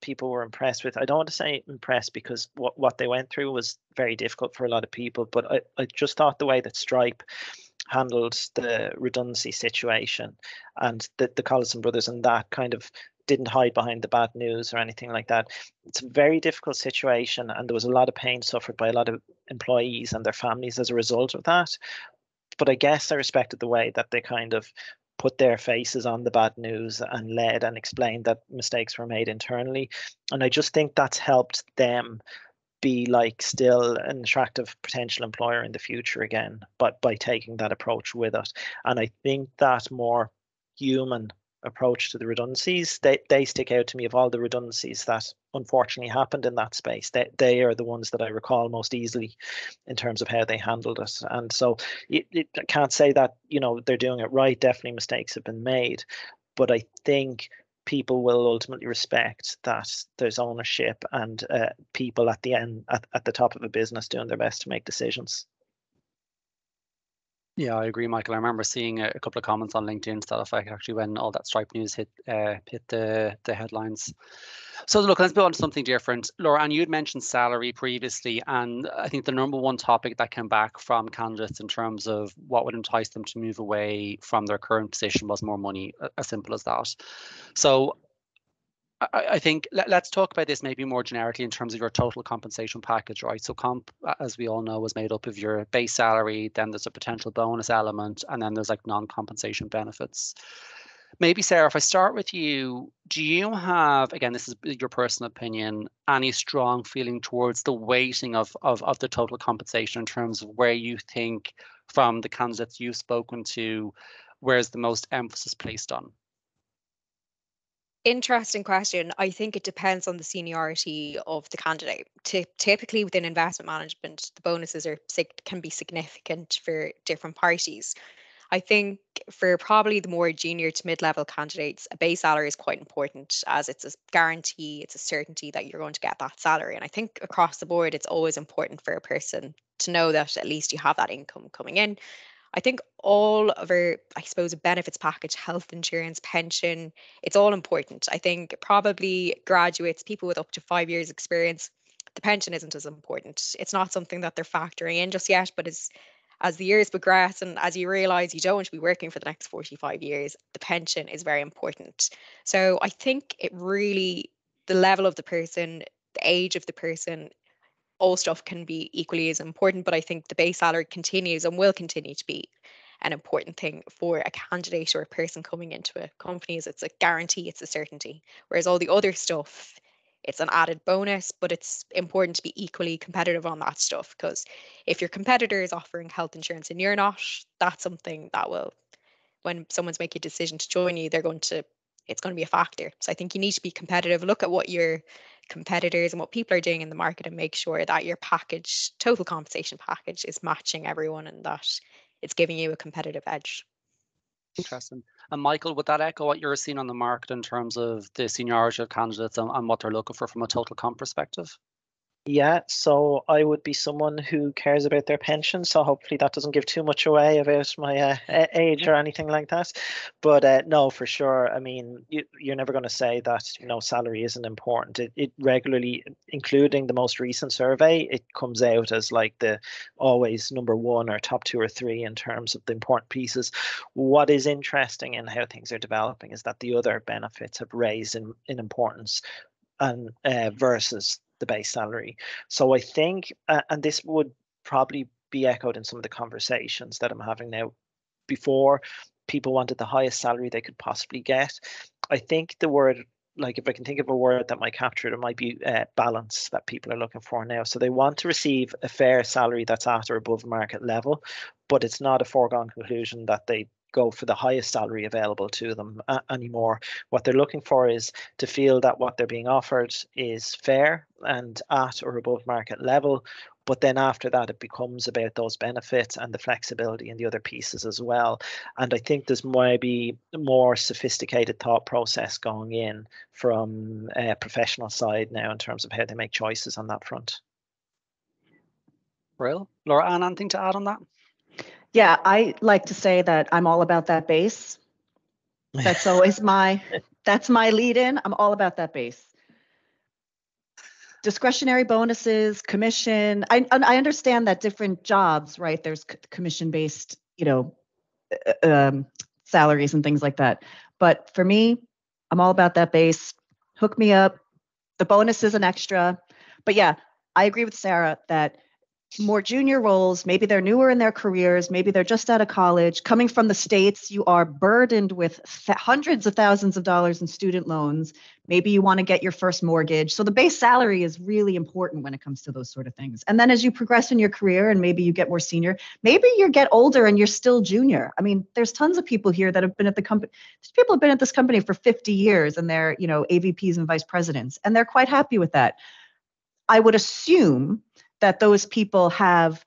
people were impressed with. I don't want to say impressed because what, what they went through was very difficult for a lot of people, but I, I just thought the way that Stripe handled the redundancy situation and the, the Collison brothers and that kind of didn't hide behind the bad news or anything like that. It's a very difficult situation, and there was a lot of pain suffered by a lot of employees and their families as a result of that. But I guess I respected the way that they kind of put their faces on the bad news and led and explained that mistakes were made internally. And I just think that's helped them be like still an attractive potential employer in the future again, but by taking that approach with it. And I think that more human approach to the redundancies, they, they stick out to me of all the redundancies that unfortunately happened in that space. They, they are the ones that I recall most easily in terms of how they handled it. And so it, it, I can't say that, you know, they're doing it right. Definitely mistakes have been made, but I think people will ultimately respect that there's ownership and uh, people at the end, at, at the top of a business doing their best to make decisions. Yeah, I agree, Michael. I remember seeing a couple of comments on LinkedIn to that effect, actually, when all that Stripe news hit uh, hit the, the headlines. So look, let's move on to something different. Laura Ann, you had mentioned salary previously, and I think the number one topic that came back from candidates in terms of what would entice them to move away from their current position was more money, as simple as that. So I, I think let, let's talk about this maybe more generically in terms of your total compensation package, right? So comp, as we all know, is made up of your base salary, then there's a potential bonus element, and then there's like non-compensation benefits. Maybe, Sarah, if I start with you, do you have, again, this is your personal opinion, any strong feeling towards the weighting of, of, of the total compensation in terms of where you think from the candidates you've spoken to, where's the most emphasis placed on? Interesting question. I think it depends on the seniority of the candidate. T- typically within investment management, the bonuses are sig- can be significant for different parties. I think for probably the more junior to mid-level candidates, a base salary is quite important as it's a guarantee, it's a certainty that you're going to get that salary. And I think across the board, it's always important for a person to know that at least you have that income coming in. I think all of our, I suppose, benefits package, health insurance, pension, it's all important. I think probably graduates, people with up to five years experience, the pension isn't as important. It's not something that they're factoring in just yet, but as, as the years progress and as you realise you don't want to be working for the next forty-five years, the pension is very important. So I think it really, the level of the person, the age of the person, all stuff can be equally as important, but I think the base salary continues and will continue to be an important thing for a candidate or a person coming into a company. Is it's a guarantee, it's a certainty, whereas all the other stuff, it's an added bonus, but it's important to be equally competitive on that stuff, because if your competitor is offering health insurance and you're not, that's something that will, when someone's making a decision to join you, they're going to, it's going to be a factor. So I think you need to be competitive, look at what your competitors and what people are doing in the market, and make sure that your package, total compensation package, is matching everyone and that it's giving you a competitive edge. Interesting. And Michael, would that echo what you're seeing on the market in terms of the seniority of candidates and, and what they're looking for from a total comp perspective? Yeah, so I would be someone who cares about their pension, so hopefully that doesn't give too much away about my uh, age or anything like that. But uh, no, for sure. I mean, you, you're never going to say that, you know, salary isn't important. It, it regularly, including the most recent survey, it comes out as like the always number one or top two or three in terms of the important pieces. What is interesting in how things are developing is that the other benefits have raised in, in importance and uh, versus the base salary. So I think, uh, and this would probably be echoed in some of the conversations that I'm having now, before people wanted the highest salary they could possibly get. I think the word, like if I can think of a word that might capture it, it might be uh, balance that people are looking for now. So they want to receive a fair salary that's at or above market level, but it's not a foregone conclusion that they go for the highest salary available to them uh, anymore. What they're looking for is to feel that what they're being offered is fair and at or above market level. But then after that, it becomes about those benefits and the flexibility and the other pieces as well. And I think there's maybe more sophisticated thought process going in from a professional side now in terms of how they make choices on that front. Real. Laura Ann, anything to add on that? Yeah, I like to say that I'm all about that base. That's always my, that's my lead in. I'm all about that base. discretionary bonuses, commission. I I understand that different jobs, right? There's commission-based, you know, um, salaries and things like that. But for me, I'm all about that base. Hook me up. The bonus is an extra. But yeah, I agree with Sarah that more junior roles, maybe they're newer in their careers, maybe they're just out of college. Coming from the States, you are burdened with th- hundreds of thousands of dollars in student loans. Maybe you want to get your first mortgage. So the base salary is really important when it comes to those sort of things. And then as you progress in your career and maybe you get more senior, maybe you get older and you're still junior. I mean, there's tons of people here that have been at the company. People have been at this company for fifty years and they're, you know, A V Ps and vice presidents, and they're quite happy with that. I would assume that those people have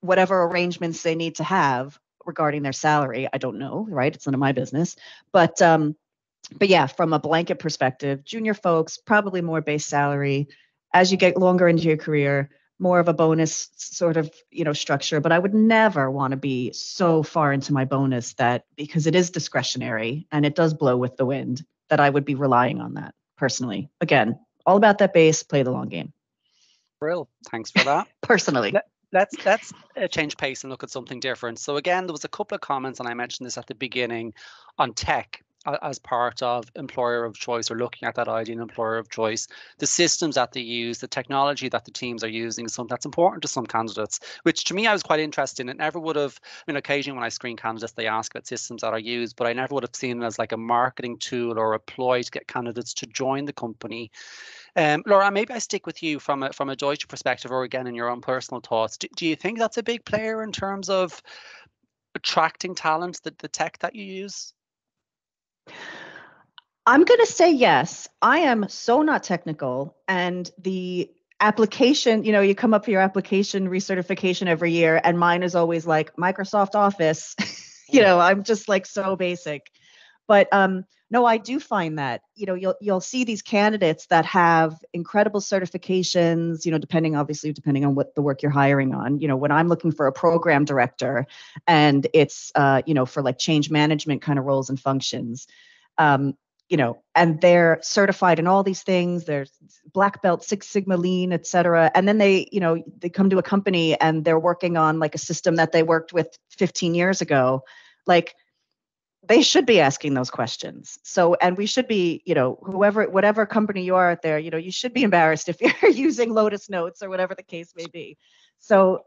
whatever arrangements they need to have regarding their salary. I don't know, right? It's none of my business. But um, but yeah, from a blanket perspective, junior folks, probably more base salary. As you get longer into your career, more of a bonus sort of, you know, structure. But I would never want to be so far into my bonus that, because it is discretionary and it does blow with the wind, that I would be relying on that personally. Again, all about that base, play the long game. Brill. Thanks for that. Personally. Let, let's let's uh, change pace and look at something different. So again, there was a couple of comments, and I mentioned this at the beginning, on tech uh, as part of employer of choice, or looking at that idea in employer of choice. The systems that they use, the technology that the teams are using, something that's important to some candidates, which to me I was quite interested in. It never would have, I mean, occasionally when I screen candidates, they ask about systems that are used, but I never would have seen it as like a marketing tool or a ploy to get candidates to join the company. Um, Laura, maybe I stick with you from a, from a Deutsche perspective, or again in your own personal thoughts. Do, do you think that's a big player in terms of attracting talent, the, the tech that you use? I'm going to say yes. I am so not technical, and the application, you know, you come up for your application recertification every year, and mine is always like Microsoft Office. You know, I'm just like so basic. But um, no, I do find that, you know, you'll you'll see these candidates that have incredible certifications, you know, depending, obviously, depending on what the work you're hiring on. You know, when I'm looking for a program director, and it's, uh, you know, for like change management kind of roles and functions, um, you know, and they're certified in all these things, they're black belt, Six Sigma lean, et cetera. And then they, you know, they come to a company and they're working on like a system that they worked with fifteen years ago. Like, they should be asking those questions. So, and we should be, you know, whoever, whatever company you are out there, you know, you should be embarrassed if you're using Lotus Notes or whatever the case may be. So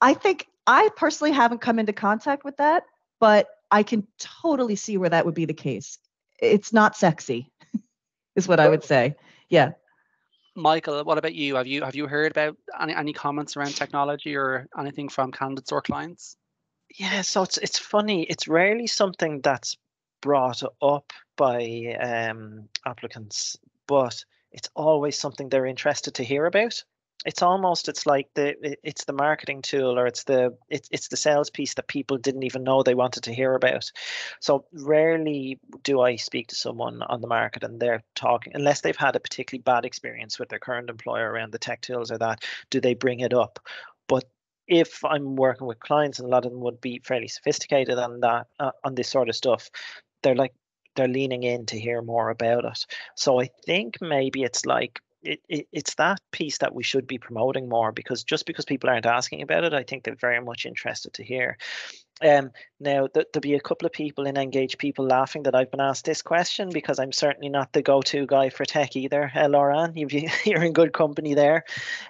I think I personally haven't come into contact with that, but I can totally see where that would be the case. It's not sexy, is what I would say. Yeah. Michael, what about you? Have you, have you heard about any, any comments around technology or anything from candidates or clients? Yeah, so it's it's funny. It's rarely something that's brought up by um, applicants, but it's always something they're interested to hear about. It's almost it's like the it's the marketing tool, or it's the it's it's the sales piece that people didn't even know they wanted to hear about. So rarely do I speak to someone on the market and they're talking, unless they've had a particularly bad experience with their current employer around the tech tools or that. Do they bring it up? But if I'm working with clients, and a lot of them would be fairly sophisticated on that, uh, on this sort of stuff, they're like they're leaning in to hear more about it. So I think maybe it's like it, it it's that piece that we should be promoting more, because just because people aren't asking about it, I think they're very much interested to hear. Um, now, th- there'll be a couple of people in Engage People laughing that I've been asked this question, because I'm certainly not the go-to guy for tech either. Uh, Laura Ann, you've, you're in good company there.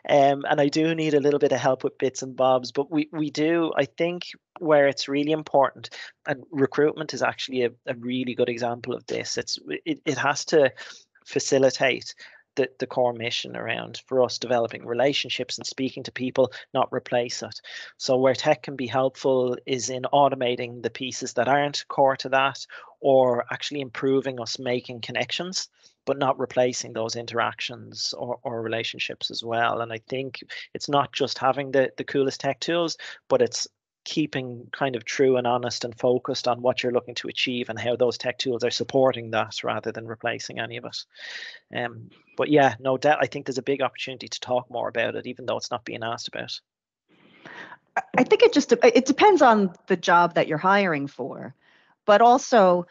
Um, and I do need a little bit of help with bits and bobs, but we, we do, I think, where it's really important, and recruitment is actually a, a really good example of this. It's It, it has to facilitate The, the core mission around, for us, developing relationships and speaking to people, not replace it. So where tech can be helpful is in automating the pieces that aren't core to that, or actually improving us making connections, but not replacing those interactions or, or relationships as well. And I think it's not just having the, the coolest tech tools, but it's keeping kind of true and honest and focused on what you're looking to achieve and how those tech tools are supporting that, rather than replacing any of it. Um, but yeah, no doubt, I think there's a big opportunity to talk more about it, even though it's not being asked about. I think it just, it depends on the job that you're hiring for, but also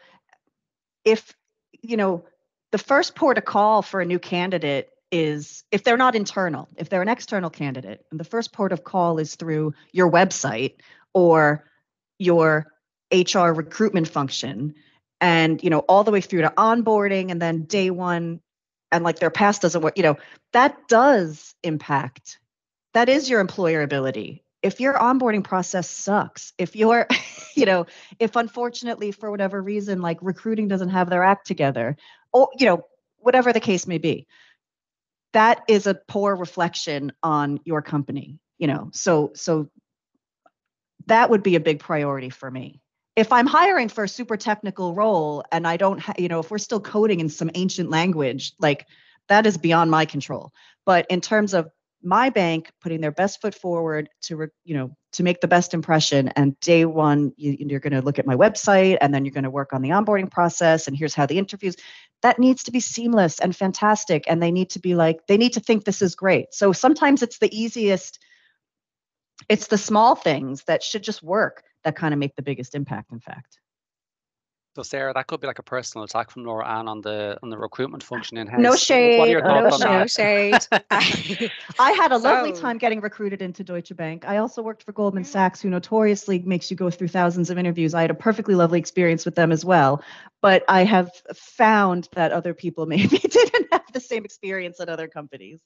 if, you know, the first port of call for a new candidate is if they're not internal, if they're an external candidate, and the first port of call is through your website or your H R recruitment function, and, you know, all the way through to onboarding and then day one, and like their past doesn't work, you know, that does impact. That is your employer-ability. If your onboarding process sucks, if you're, you know, if unfortunately for whatever reason, like recruiting doesn't have their act together, or, you know, whatever the case may be, that is a poor reflection on your company, you know. So, so that would be a big priority for me. If I'm hiring for a super technical role and I don't, ha- you know, if we're still coding in some ancient language, like that is beyond my control. But in terms of my bank putting their best foot forward to, re, you know, to make the best impression. And day one, you, you're going to look at my website, and then you're going to work on the onboarding process. And here's how the interviews, that needs to be seamless and fantastic. And they need to be like, they need to think this is great. So sometimes it's the easiest, it's the small things that should just work that kind of make the biggest impact, in fact. So Sarah, that could be like a personal attack from Laura Ann on the on the recruitment function in house. No shade. What are your thoughts no, on no shade. I had a so. lovely time getting recruited into Deutsche Bank. I also worked for Goldman Sachs, who notoriously makes you go through thousands of interviews. I had a perfectly lovely experience with them as well, but I have found that other people maybe didn't have the same experience at other companies.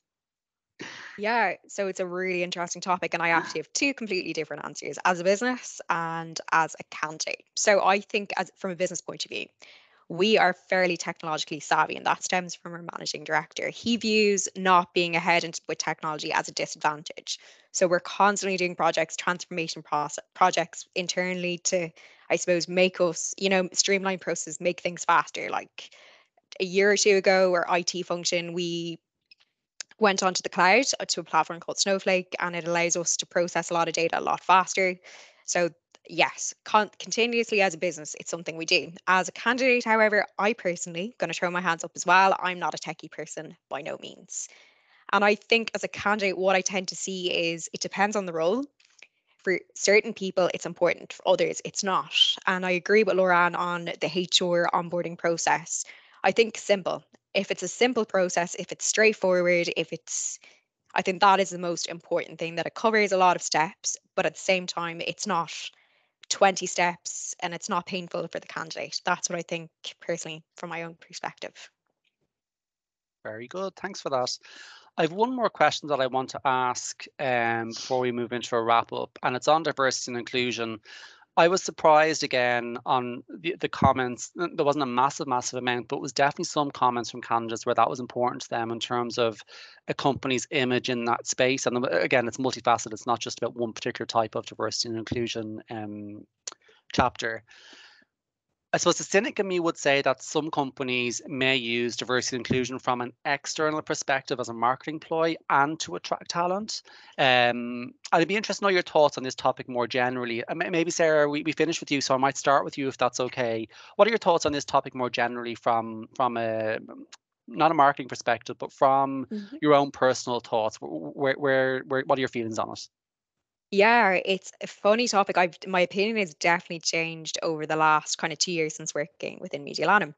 Yeah, so it's a really interesting topic, and I actually have two completely different answers as a business and as a county. So I think as from a business point of view, we are fairly technologically savvy, and that stems from our managing director. He views not being ahead with technology as a disadvantage. So we're constantly doing projects, transformation process, projects internally to, I suppose, make us, you know, streamline processes, make things faster. Like a year or two ago, our I T function, we went onto the cloud to a platform called Snowflake, and it allows us to process a lot of data a lot faster. So yes, con- continuously as a business, it's something we do. As a candidate, however, I personally going to throw my hands up as well. I'm not a techie person by no means. And I think as a candidate, what I tend to see is it depends on the role. For certain people, it's important. For others, it's not. And I agree with Laura Ann on the H R onboarding process. I think simple. If it's a simple process, if it's straightforward, if it's, I think that is the most important thing, that it covers a lot of steps, but at the same time, it's not twenty steps and it's not painful for the candidate. That's what I think personally from my own perspective. Very good. Thanks for that. I have one more question that I want to ask um, before we move into a wrap up, and it's on diversity and inclusion. I was surprised again on the, the comments. There wasn't a massive, massive amount, but it was definitely some comments from candidates where that was important to them in terms of a company's image in that space. And again, it's multifaceted. It's not just about one particular type of diversity and inclusion um, chapter. I suppose the cynic in me would say that some companies may use diversity and inclusion from an external perspective as a marketing ploy and to attract talent. Um, I'd be interested to know your thoughts on this topic more generally. Maybe, Sarah, we, we finished with you, so I might start with you if that's okay. What are your thoughts on this topic more generally from, from a, not a marketing perspective, but from mm-hmm. your own personal thoughts? Where, where, where, what are your feelings on it? Yeah, it's a funny topic. I've, my opinion has definitely changed over the last kind of two years since working within Mediolanum.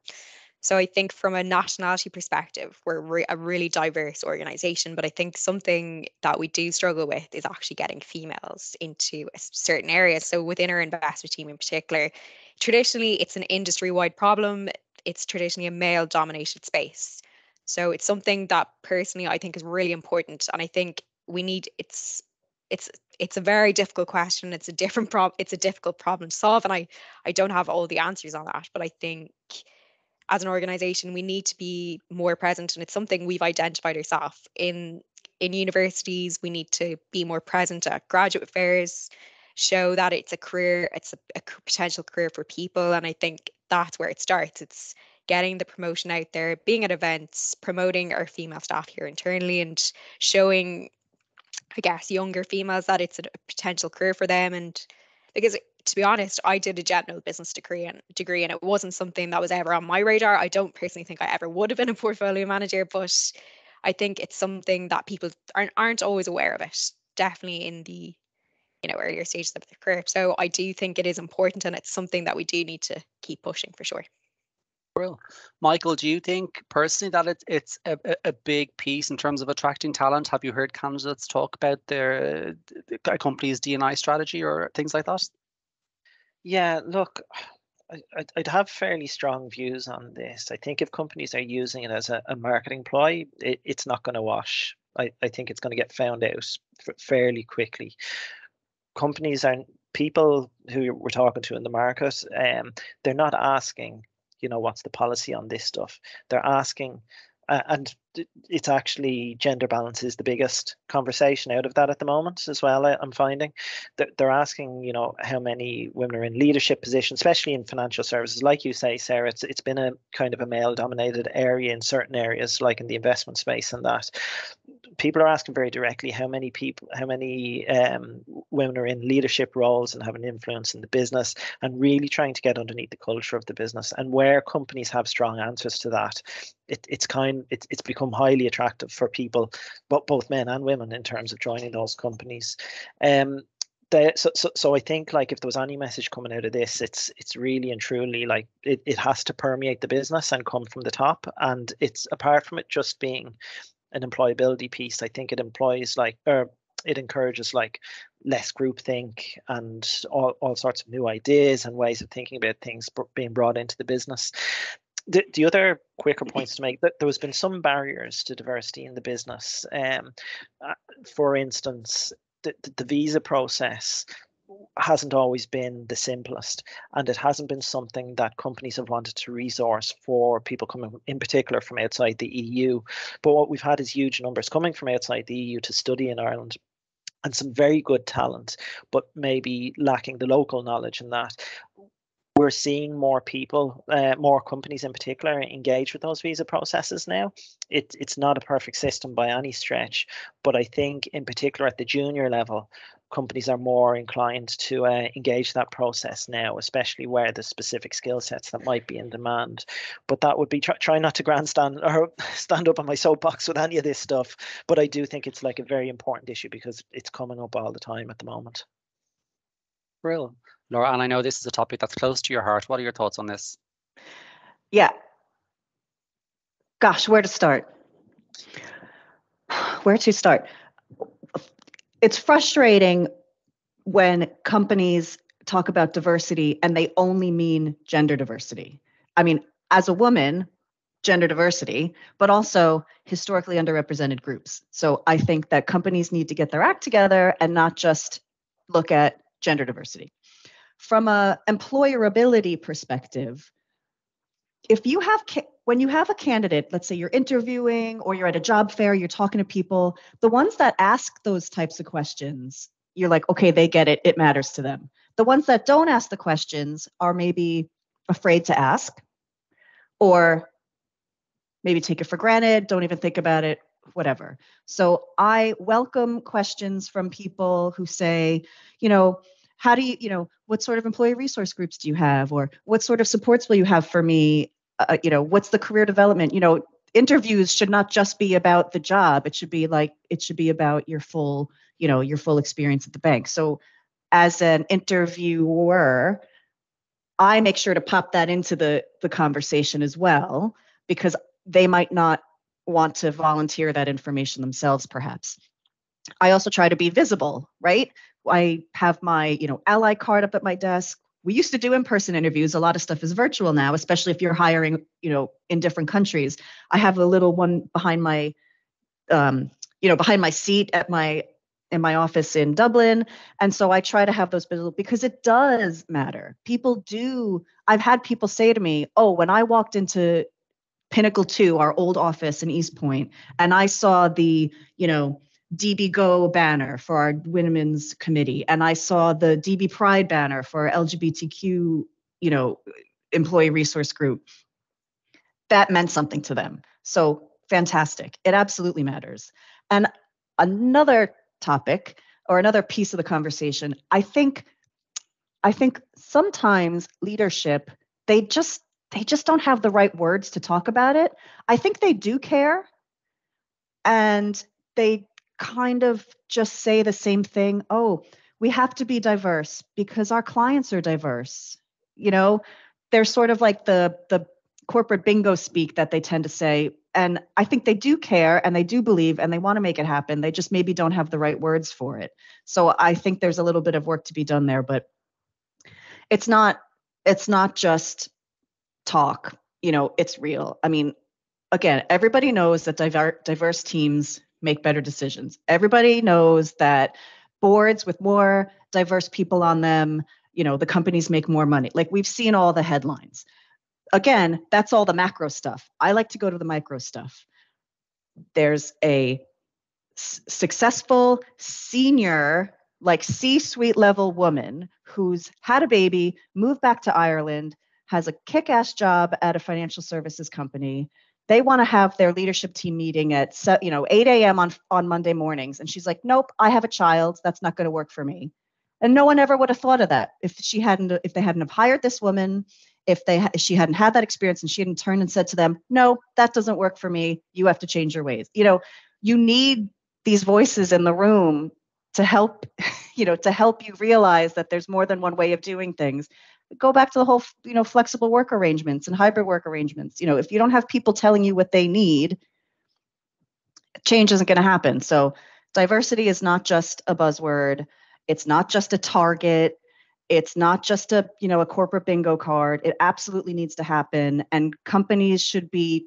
So I think from a nationality perspective, we're re- a really diverse organisation, but I think something that we do struggle with is actually getting females into a certain areas. So within our investment team in particular, traditionally, it's an industry-wide problem. It's traditionally a male-dominated space. So it's something that personally I think is really important. And I think we need, it's it's it's a very difficult question. It's a different problem. It's a difficult problem to solve. And I, I don't have all the answers on that, but I think as an organization, we need to be more present, and it's something we've identified ourselves in, in universities. We need to be more present at graduate fairs, show that it's a career, it's a, a potential career for people. And I think that's where it starts. It's getting the promotion out there, being at events, promoting our female staff here internally, and showing, I guess, younger females that it's a potential career for them. And because, to be honest, I did a general business degree and degree and it wasn't something that was ever on my radar. I don't personally think I ever would have been a portfolio manager, but I think it's something that people aren't, aren't always aware of, it definitely in the, you know, earlier stages of their career. So I do think it is important, and it's something that we do need to keep pushing for sure. Well, Michael, do you think personally that it, it's a, a big piece in terms of attracting talent? Have you heard candidates talk about their uh, company's D and I strategy or things like that? Yeah, look, I, I'd, I'd have fairly strong views on this. I think if companies are using it as a, a marketing ploy, it, it's not going to wash. I, I think it's going to get found out fairly quickly. Companies and people who we're talking to in the market, um, they're not asking, you know, what's the policy on this stuff? They're asking, uh, and it's actually gender balance is the biggest conversation out of that at the moment as well, I'm finding. They're asking, you know, how many women are in leadership positions, especially in financial services. Like you say, Sarah, it's it's been a kind of a male-dominated area in certain areas, like in the investment space and that. People are asking very directly how many people, how many um, women are in leadership roles and have an influence in the business, and really trying to get underneath the culture of the business. And where companies have strong answers to that, it, it's kind, it, it's become highly attractive for people, but both men and women, in terms of joining those companies. Um, they, so, so, so I think, like, if there was any message coming out of this, it's it's really and truly like it, it has to permeate the business and come from the top. And it's apart from it just being an employability piece, I think it employs like, or it encourages like less groupthink and all, all sorts of new ideas and ways of thinking about things being brought into the business. The, the other quicker points to make, that there has been some barriers to diversity in the business. Um, for instance, the, the visa process hasn't always been the simplest, and it hasn't been something that companies have wanted to resource for people coming in particular from outside the E U. But what we've had is huge numbers coming from outside the E U to study in Ireland, and some very good talent, but maybe lacking the local knowledge in that. We're seeing more people, uh, more companies in particular, engage with those visa processes now. It, it's not a perfect system by any stretch, but I think in particular at the junior level, companies are more inclined to uh, engage that process now, especially where the specific skill sets that might be in demand. But that would be try, try not to grandstand or stand up on my soapbox with any of this stuff. But I do think it's like a very important issue because it's coming up all the time at the moment. Brilliant. Laura, and I know this is a topic that's close to your heart. What are your thoughts on this? Yeah. Gosh, where to start? Where to start? It's frustrating when companies talk about diversity and they only mean gender diversity. I mean, as a woman, gender diversity, but also historically underrepresented groups. So I think that companies need to get their act together and not just look at gender diversity. From a employerability perspective, if you have, when you have a candidate, let's say you're interviewing or you're at a job fair, you're talking to people, the ones that ask those types of questions, you're like, okay, they get it, it matters to them. The ones that don't ask the questions are maybe afraid to ask, or maybe take it for granted, don't even think about it, whatever. So I welcome questions from people who say, you know, how do you, you know, what sort of employee resource groups do you have? Or what sort of supports will you have for me? Uh, you know, what's the career development? You know, interviews should not just be about the job. It should be like, it should be about your full, you know, your full experience at the bank. So as an interviewer, I make sure to pop that into the, the conversation as well, because they might not want to volunteer that information themselves, perhaps. I also try to be visible, right? I have my, you know, ally card up at my desk. We used to do in-person interviews. A lot of stuff is virtual now, especially if you're hiring, you know, in different countries. I have a little one behind my, um, you know, behind my seat at my, in my office in Dublin. And so I try to have those visible because it does matter. People do. I've had people say to me, oh, when I walked into Pinnacle two, our old office in East Point, and I saw the, you know, D B Go banner for our women's committee, and I saw the D B Pride banner for our L G B T Q, you know, employee resource group. That meant something to them. So fantastic. It absolutely matters. And another topic or another piece of the conversation, I think, I think sometimes leadership, they just they just don't have the right words to talk about it. I think they do care, and they kind of just say the same thing. Oh, we have to be diverse because our clients are diverse. You know, they're sort of like the the corporate bingo speak that they tend to say. And I think they do care and they do believe and they want to make it happen. They just maybe don't have the right words for it. So I think there's a little bit of work to be done there, but it's not, it's not just talk, you know, it's real. I mean, again, everybody knows that diver- diverse teams make better decisions. Everybody knows that boards with more diverse people on them, you know, the companies make more money. Like, we've seen all the headlines. Again, that's all the macro stuff. I like to go to the micro stuff. There's a s- successful senior, like C-suite level woman who's had a baby, moved back to Ireland, has a kick-ass job at a financial services company. They want to have their leadership team meeting at, you know, eight a.m. on on Monday mornings. And she's like, nope, I have a child. That's not going to work for me. And no one ever would have thought of that if she hadn't, if they hadn't have hired this woman, if they, if she hadn't had that experience and she hadn't turned and said to them, no, that doesn't work for me. You have to change your ways. You know, you need these voices in the room to help, you know, to help you realize that there's more than one way of doing things. Go back to the whole, you know, flexible work arrangements and hybrid work arrangements. You know, if you don't have people telling you what they need, change isn't going to happen. So diversity is not just a buzzword. It's not just a target. It's not just a, you know, a corporate bingo card. It absolutely needs to happen. And companies should be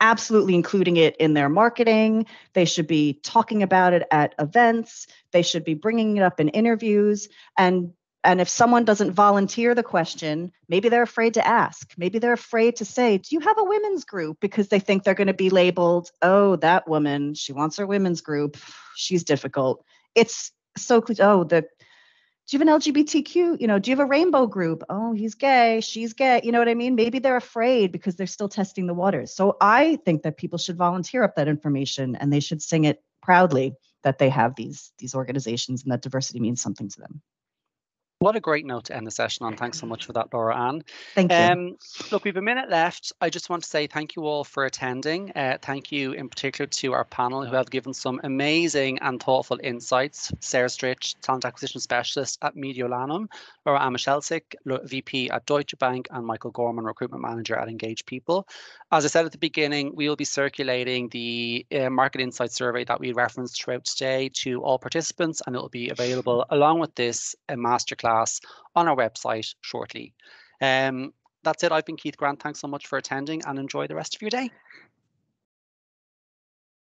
absolutely including it in their marketing. They should be talking about it at events. They should be bringing it up in interviews. And and if someone doesn't volunteer the question, maybe they're afraid to ask. Maybe they're afraid to say, do you have a women's group? Because they think they're going to be labeled, oh, that woman, she wants her women's group. She's difficult. It's so clear. Oh, the do you have an L G B T Q? You know, do you have a rainbow group? Oh, he's gay. She's gay. You know what I mean? Maybe they're afraid because they're still testing the waters. So I think that people should volunteer up that information and they should sing it proudly that they have these, these organizations and that diversity means something to them. What a great note to end the session on. Thanks so much for that, Laura Ann. Thank you. Um, look, we have a minute left. I just want to say thank you all for attending. Uh, thank you in particular to our panel who have given some amazing and thoughtful insights. Sarah Stritch, Talent Acquisition Specialist at Mediolanum, Laura Ann Michelcic, V P at Deutsche Bank, and Michael Gorman, Recruitment Manager at Engage People. As I said at the beginning, we will be circulating the uh, Market Insight Survey that we referenced throughout today to all participants, and it will be available along with this uh, masterclass on our website shortly. Um, that's it. I've been Keith Grant. Thanks so much for attending and enjoy the rest of your day.